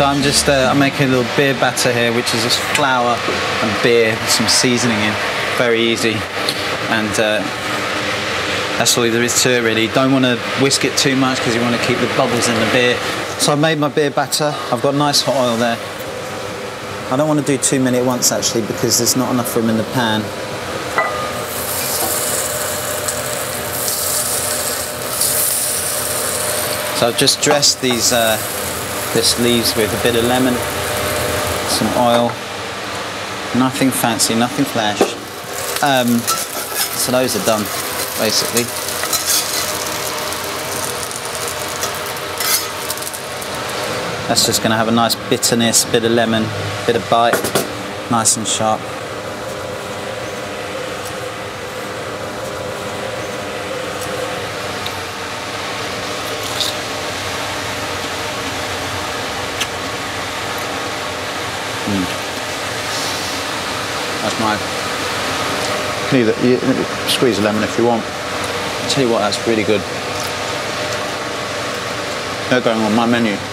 So I'm just I'm making a little beer batter here, which is just flour and beer with some seasoning in. Very easy, and that's all there is to it really. Don't want to whisk it too much because you want to keep the bubbles in the beer. So I've made my beer batter. I've got nice hot oil there. I don't want to do too many at once actually because there's not enough room in the pan. So I've just dressed these this leaves with a bit of lemon, some oil, nothing fancy, nothing flash. So those are done, basically. That's just going to have a nice bitterness, bit of lemon, bit of bite, nice and sharp. That's my... You can squeeze a lemon if you want. I'll tell you what, that's really good. They're going on my menu.